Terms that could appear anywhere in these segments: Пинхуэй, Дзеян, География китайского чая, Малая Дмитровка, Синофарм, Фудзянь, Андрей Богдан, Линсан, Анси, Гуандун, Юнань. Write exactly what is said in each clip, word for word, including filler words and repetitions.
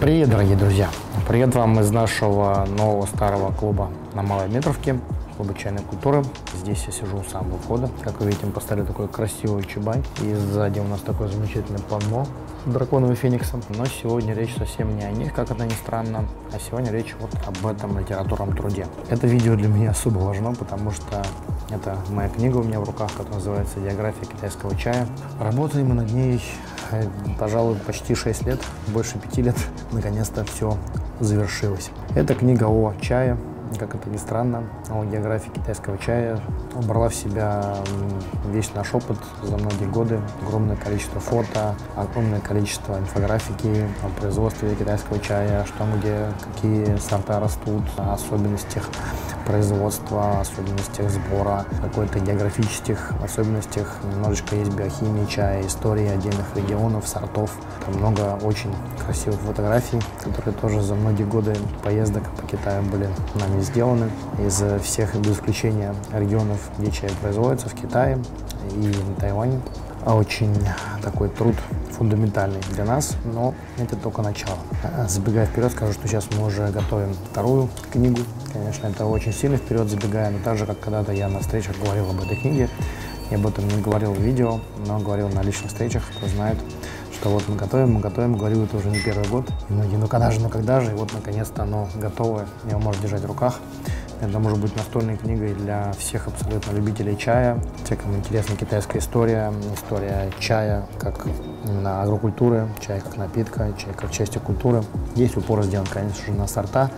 Привет, дорогие друзья! Привет вам из нашего нового старого клуба на Малой Дмитровке, клуба чайной культуры. Здесь я сижу у самого входа. Как вы видите, мы поставили такой красивый чубай. И сзади у нас такое замечательное панно с драконом и фениксом. Но сегодня речь совсем не о них, как это ни странно, а сегодня речь вот об этом литературном труде. Это видео для меня особо важно, потому что это моя книга у меня в руках, которая называется «География китайского чая». Работали мы над ней, пожалуй, почти шесть лет, больше пяти лет. Наконец-то все завершилось. Это книга о чае, как это ни странно, о географии китайского чая. Брала в себя весь наш опыт за многие годы. Огромное количество фото, огромное количество инфографики о производстве китайского чая, что где, какие сорта растут, особенностях производства, особенностях сбора, какой-то географических особенностях. Немножечко есть биохимии чая, истории отдельных регионов, сортов. Там много очень красивых фотографий, которые тоже за многие годы поездок по Китаю были нами сделаны. Из всех, без исключения, регионов, где чай производится, в Китае и на Тайване. Очень такой труд фундаментальный для нас, но это только начало. Забегая вперед, скажу, что сейчас мы уже готовим вторую книгу. Конечно, это очень сильно вперед забегая, но так же, как когда-то я на встречах говорил об этой книге. Я об этом не говорил в видео, но говорил на личных встречах, кто знает, что вот мы готовим, мы готовим, говорю, это уже не первый год. И многие, ну когда же, ну когда же, и вот наконец-то оно готовое, его можно держать в руках. Это может быть настольной книгой для всех абсолютно любителей чая, те, кому интересна китайская история, история чая как именно агрокультуры, чая как напитка, чая как части культуры. Здесь упор сделан, конечно же, на сорта,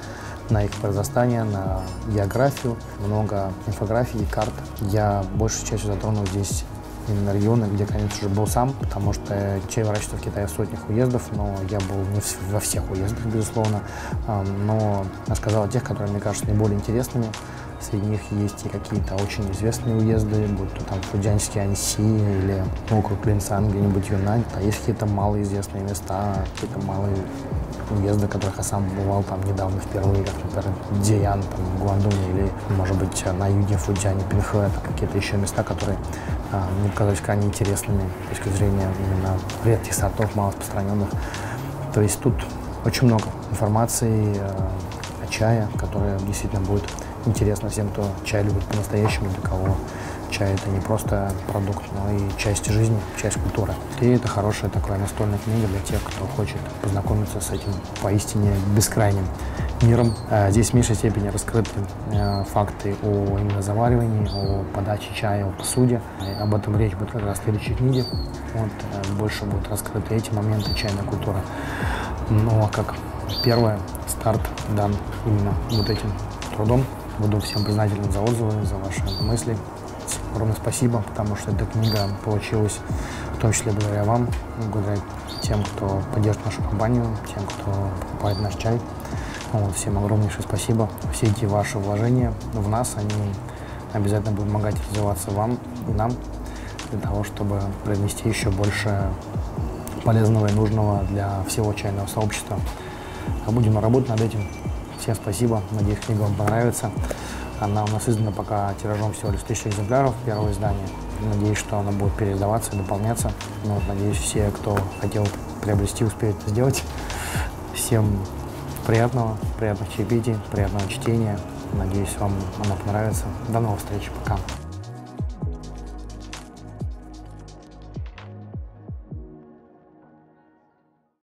на их произрастание, на географию, много инфографий и карт. Я большей частью затронул здесь именно регионы, где, конечно же, был сам, потому что чай выращивается в Китае в сотнях уездов, но я был не во всех уездах, безусловно, но рассказал о тех, которые, мне кажется, наиболее интересными. Среди них есть и какие-то очень известные уезды, будь то там фудзяньский Анси или округ Линсан, где-нибудь Юнань. А есть какие-то малоизвестные места, какие-то малые уезды, которых я сам бывал там недавно впервые, как, например, Дзеян, там, в Гуандуне или, может быть, на юге Фудзяне, Пинхуэе, какие-то еще места, которые а, мне показались крайне интересными с точки зрения именно редких сортов, малораспространенных. То есть тут очень много информации а, о чае, которая действительно будет интересно всем, кто чай любит по-настоящему, для кого чай — это не просто продукт, но и часть жизни, часть культуры. И это хорошая такая настольная книга для тех, кто хочет познакомиться с этим поистине бескрайним миром. Здесь в меньшей степени раскрыты факты о именно заваривании, о подаче чая, о посуде. И об этом речь будет как раз в следующей книге. Вот, больше будут раскрыты эти моменты чайной культуры. Ну а как первое, старт дан именно вот этим трудом. Буду всем признателен за отзывы, за ваши мысли. Огромное спасибо, потому что эта книга получилась в том числе благодаря вам, благодаря тем, кто поддержит нашу компанию, тем, кто покупает наш чай. Вот, всем огромнейшее спасибо. Все эти ваши вложения в нас, они обязательно будут помогать развиваться вам и нам, для того, чтобы принести еще больше полезного и нужного для всего чайного сообщества. А будем работать над этим. Всем спасибо, надеюсь, книга вам понравится. Она у нас издана пока тиражом всего лишь тысяча экземпляров, первое издание. Надеюсь, что она будет переиздаваться и дополняться. Ну, надеюсь, все, кто хотел приобрести, успеют это сделать. Всем приятного, приятных чаепитий, приятного чтения. Надеюсь, вам она понравится. До новых встреч, пока.